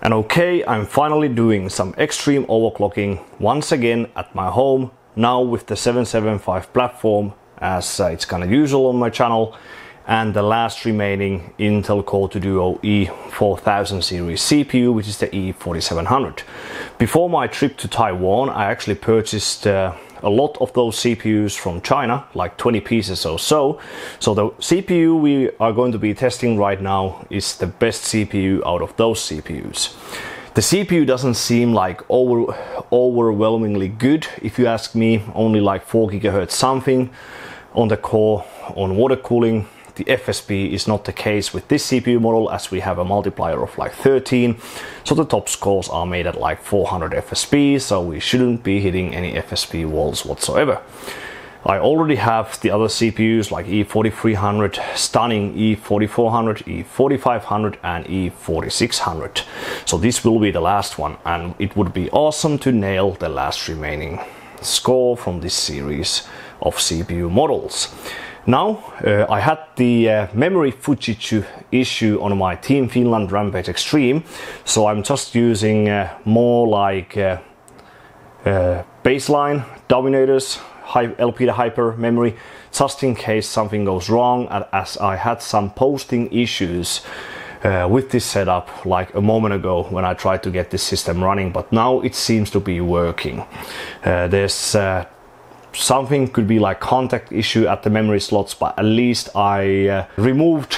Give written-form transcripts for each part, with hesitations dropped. And okay, I'm finally doing some extreme overclocking once again at my home, now with the 775 platform, as it's kind of usual on my channel, and the last remaining Intel Core 2 Duo E4000 series CPU, which is the E4700. Before my trip to Taiwan, I actually purchased a lot of those CPUs from China, like 20 pieces or so. So the CPU we are going to be testing right now is the best CPU out of those CPUs. The CPU doesn't seem like overwhelmingly good, if you ask me. Only like 4 gigahertz something on the core on water cooling. The FSP is not the case with this CPU model, as we have a multiplier of like 13, so the top scores are made at like 400 FSP, so we shouldn't be hitting any FSP walls whatsoever. I already have the other CPUs like E4300, stunning E4400, E4500 and E4600, so this will be the last one, and it would be awesome to nail the last remaining score from this series of CPU models. Now, I had the memory Fujitsu issue on my Team Finland Rampage Extreme, so I'm just using more like baseline Dominators, LPDA Hyper memory, just in case something goes wrong, as I had some posting issues with this setup like a moment ago when I tried to get this system running, but now it seems to be working. There's something could be like contact issue at the memory slots, but at least I removed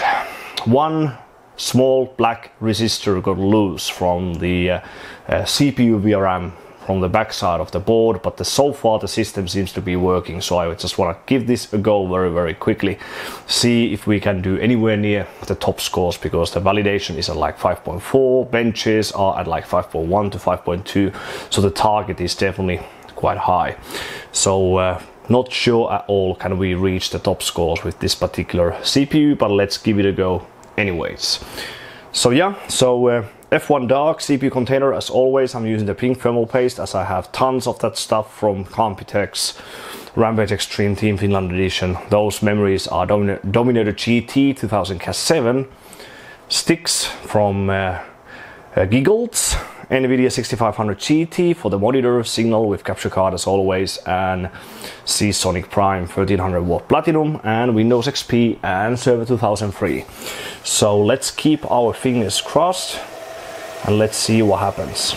one small black resistor got loose from the CPU VRM from the backside of the board, but so far the system seems to be working, so I just want to give this a go very quickly, see if we can do anywhere near the top scores, because the validation is at like 5.4, benches are at like 5.1 to 5.2, so the target is definitely quite high. So not sure at all can we reach the top scores with this particular CPU, but let's give it a go anyways. So yeah, so F1 Dark CPU container, as always I'm using the pink thermal paste, as I have tons of that stuff from Computex Rampage Extreme Team Finland Edition. Those memories are Dominator GT 2000K7 sticks from Gigabyte, NVIDIA 6500 GT for the monitor, signal with capture card as always, and SeaSonic Prime 1300 watt platinum, and Windows XP and Server 2003. So let's keep our fingers crossed and let's see what happens.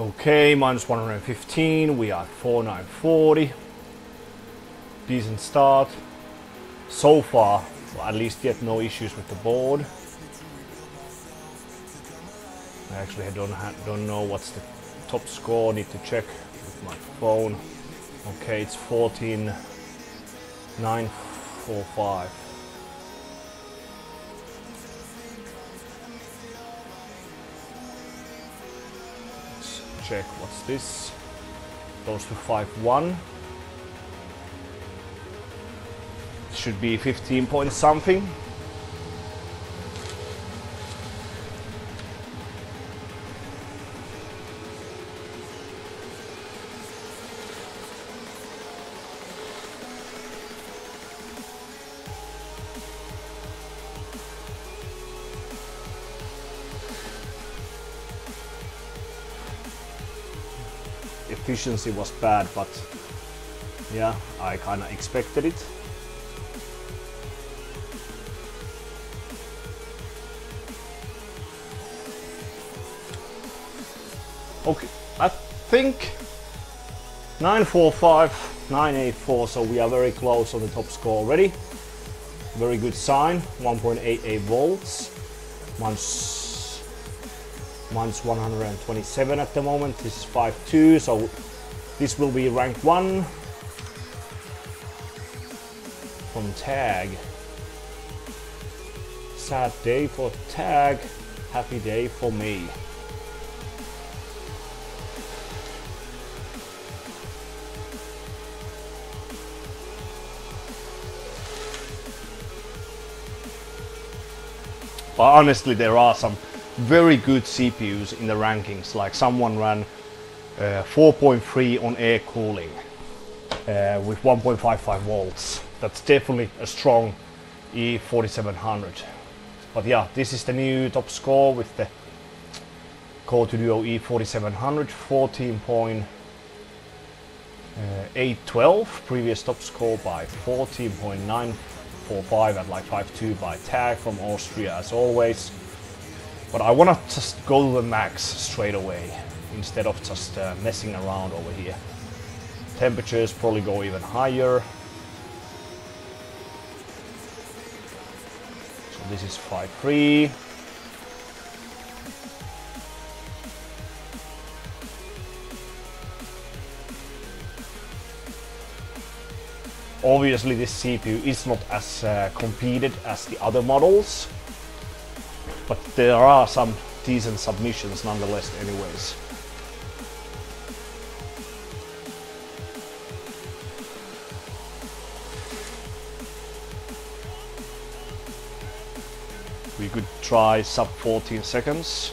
Okay, minus 115, we are at 4940. Decent start. So far, well, at least yet no issues with the board. I actually don't know what's the top score, need to check with my phone. Okay, it's 14945. Let's check what's this. Goes to 5.1. Should be 15 point something. Efficiency was bad, but yeah, I kind of expected it. Okay, I think 945, 984, so we are very close on the top score already. Very good sign, 1.88 volts, minus 127 at the moment, this is 5.2, so this will be rank 1 from TAGG. Sad day for TAGG, happy day for me. But honestly, there are some very good CPUs in the rankings, like someone ran 4.3 on air cooling. with 1.55 volts. That's definitely a strong E4700. But yeah, this is the new top score with the Core 2 Duo E4700, 14.812, previous top score by 14.945 at like 5.2 by TAGG from Austria as always. But I wanna just go to the max straight away instead of just messing around over here. Temperatures probably go even higher. So this is 5.3. Obviously this CPU is not as competed as the other models, but there are some decent submissions nonetheless anyways. We could try sub 14 seconds.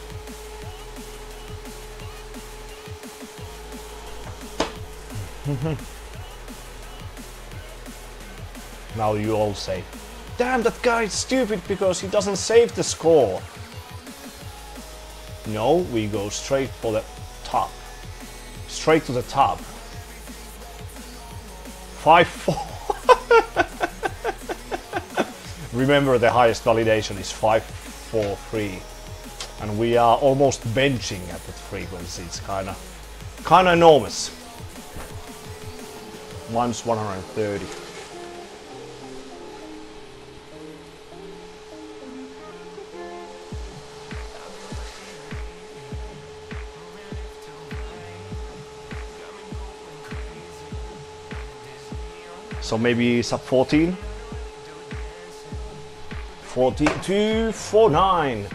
Now you all say, damn, that guy is stupid because he doesn't save the score. No, we go straight for the top. Straight to the top. 5.4. Remember, the highest validation is 5.43. And we are almost benching at that frequency. It's kinda enormous. Minus 130. So maybe sub 14. 14.249.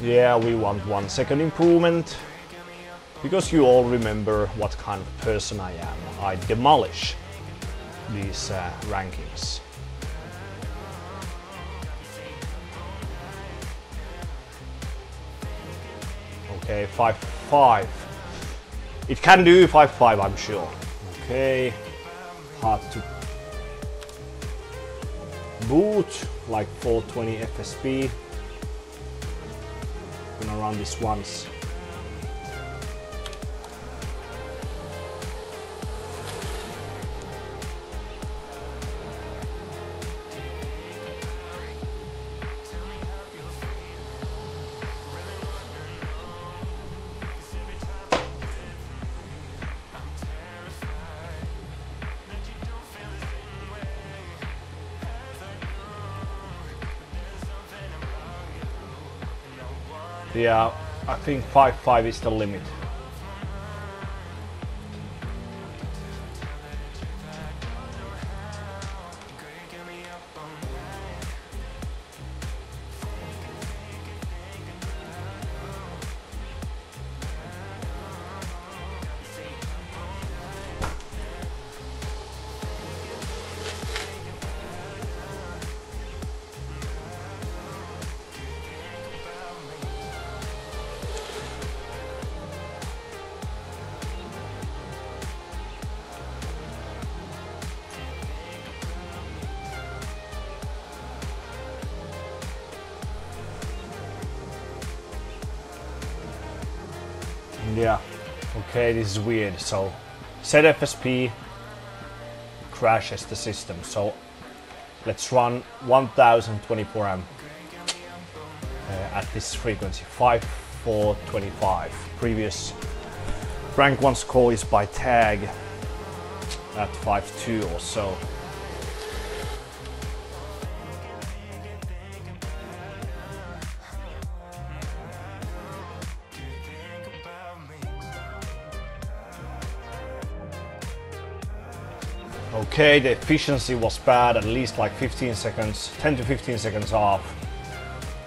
Yeah, we want 1 second improvement because you all remember what kind of person I am. I demolish these rankings. Okay, 5.5. It can do 5.5, I'm sure. Okay, hard to boot, like 420 FSP. Gonna run this once. Yeah, I think 5.5 is the limit. Yeah, okay, this is weird. So ZFSP crashes the system, so let's run 1024 amp at this frequency, 5.425. Previous rank 1 score is by TAGG at 5.2 or so. Okay, the efficiency was bad, at least like 15 seconds, 10 to 15 seconds off.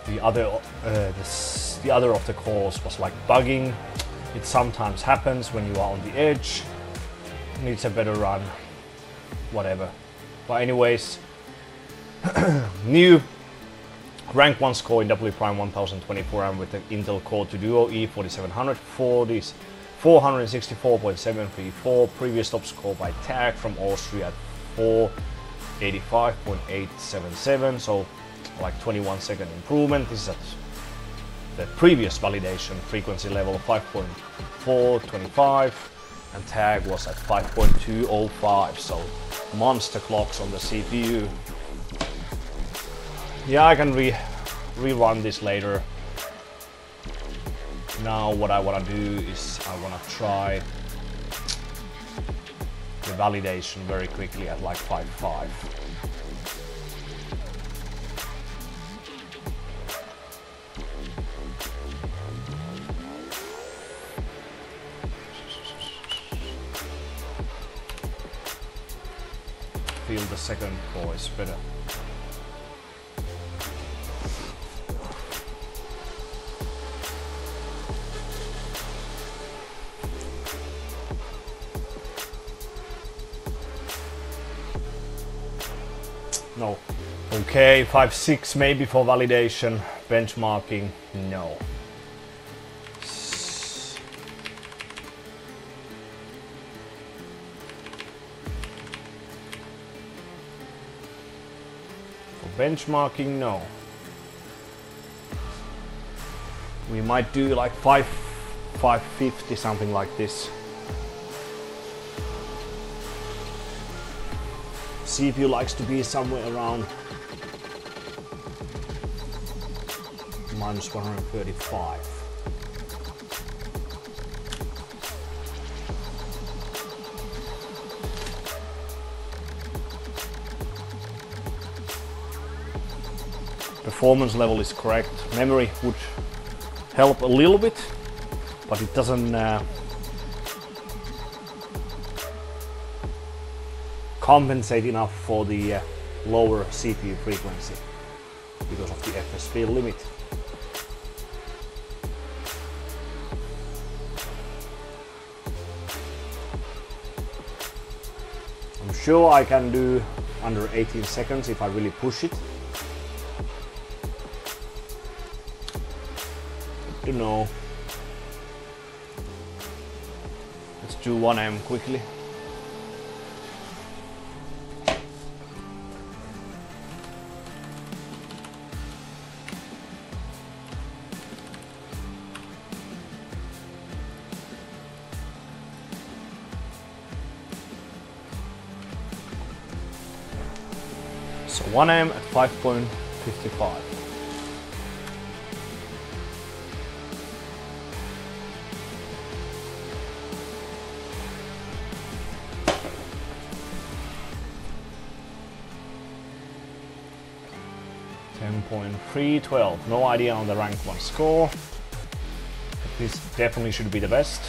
The other of the cores was like bugging. It sometimes happens when you are on the edge. Needs a better run, whatever. But anyways, new Rank 1 score in W Prime 1024 and with the Intel Core 2 Duo E4700 464.734. Previous top score by TAGG from Austria at 485.877, so like 21-second improvement. This is at the previous validation frequency level 5.425 and TAGG was at 5.205, so monster clocks on the CPU. Yeah, I can rerun this later. Now what I want to do is I want to try the validation very quickly at like 5.5. Feel the second core is better. No. Okay, 5.6 maybe for validation. Benchmarking, no. For benchmarking, no. We might do like 550, something like this. CPU likes to be somewhere around minus 135. Performance level is correct. Memory would help a little bit, but it doesn't compensate enough for the lower CPU frequency because of the FSP limit. I'm sure I can do under 18 seconds if I really push it. I don't know. Let's do 1M quickly. So 1M at 5.55. No idea on the rank 1 score. This definitely should be the best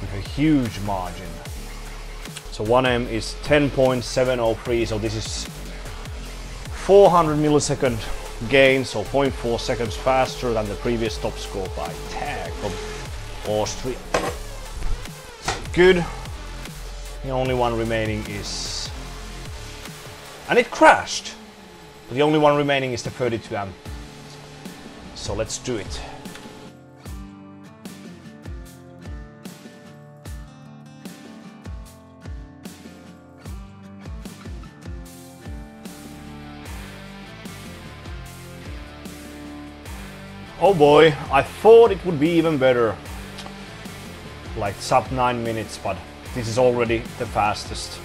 with a huge margin. So 1M is 10.703, so this is 400 millisecond gain, so 0.4 seconds faster than the previous top score by TAGG from Austria. Good. The only one remaining is... and it crashed! But the only one remaining is the 32M. So let's do it. Oh boy, I thought it would be even better, like sub 9 minutes, but this is already the fastest.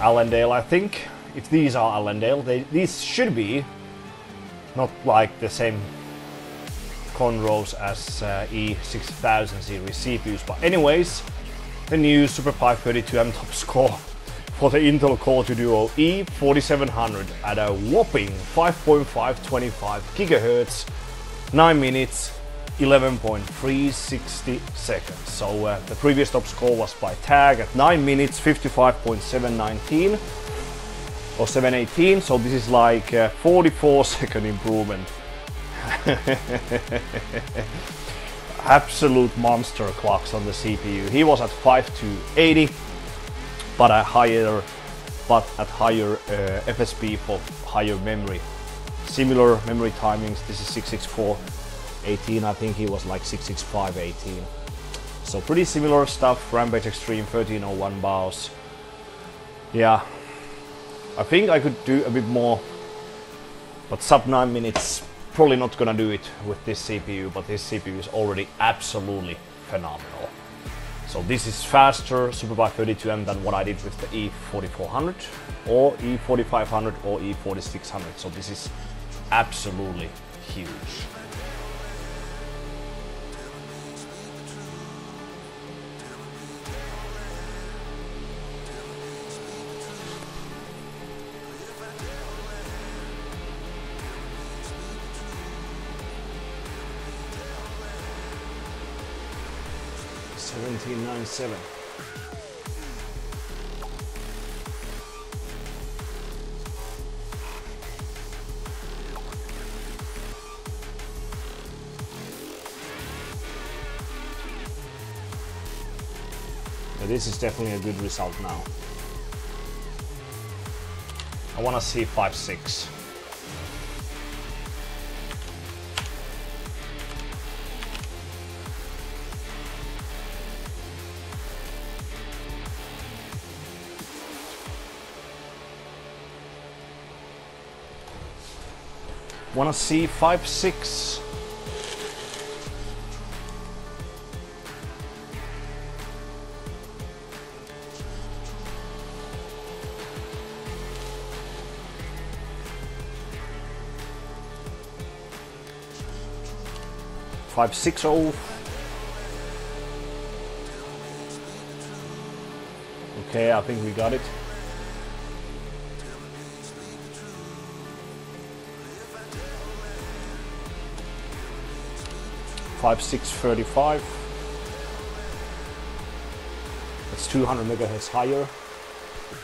Allendale, I think, if these are Allendale, these should be not like the same Conroes as E6000 series CPUs, but anyways, the new Super PI 32M top score for the Intel Core 2 Duo E4700 at a whopping 5.525 GHz. 9 minutes, 11.360 seconds. So the previous top score was by TAGG at 9 minutes, 55.719 or 718. So this is like a 44-second improvement. Absolute monster clocks on the CPU. He was at 5280, but at higher FSP for higher memory. similar memory timings. This is 66418, I think he was like 66518. So pretty similar stuff. Rampage Extreme 1301 BIOS. Yeah, I think I could do a bit more, but sub 9 minutes, probably not gonna do it with this CPU, but this CPU is already absolutely phenomenal. So this is faster Super PI 32M than what I did with the E4400 or E4500 or E4600. So this is absolutely huge. Now this is definitely a good result now. I want to see 5.6. Wanna see 5.6? Okay, I think we got it. .5635. That's 200 megahertz higher.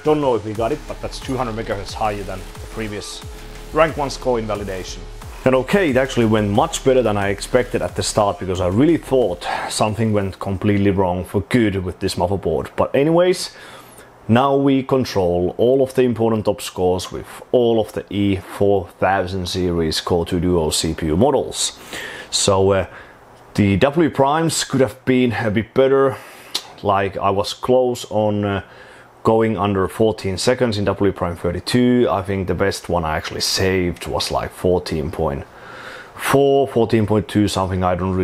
Don't know if we got it, but that's 200 megahertz higher than the previous rank 1 score invalidation. And okay, it actually went much better than I expected at the start, because I really thought something went completely wrong for good with this motherboard. But anyways, now we control all of the important top scores with all of the E4000 series Core 2 Duo CPU models. So the W Primes could have been a bit better. Like, I was close on going under 14 seconds in W Prime 32. I think the best one I actually saved was like 14.4, 14.2 something. I don't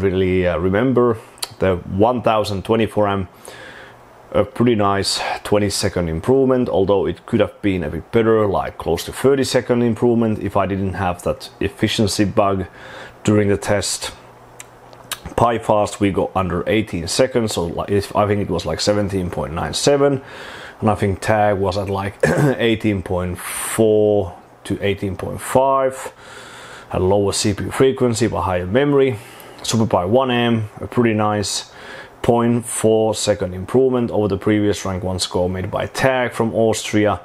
really remember. The 1024 amp, a pretty nice 20-second improvement, although it could have been a bit better, like close to 30-second improvement if I didn't have that efficiency bug during the test. PyFast we got under 18 seconds, so like I think it was like 17.97, and I think TAGG was at like 18.4 to 18.5, a lower CPU frequency but higher memory. Super PI 1M, a pretty nice 0.4-second improvement over the previous rank 1 score made by TAGG from Austria.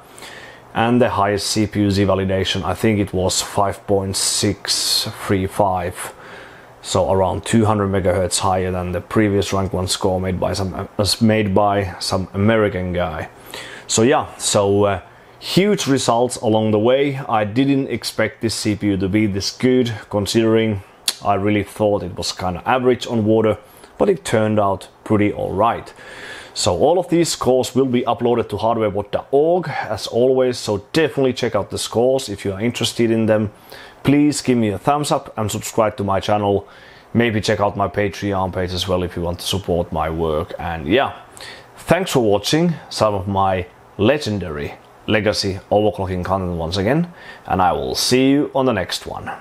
And the highest CPU Z validation, I think it was 5.635, so around 200 megahertz higher than the previous rank 1 score made by some American guy. So yeah, so huge results along the way. I didn't expect this CPU to be this good, considering I really thought it was kind of average on water, but it turned out pretty alright. So all of these scores will be uploaded to HWBOT.org as always, so definitely check out the scores if you are interested in them. Please give me a thumbs up and subscribe to my channel. Maybe check out my Patreon page as well if you want to support my work. And yeah, thanks for watching some of my legendary legacy overclocking content once again, and I will see you on the next one.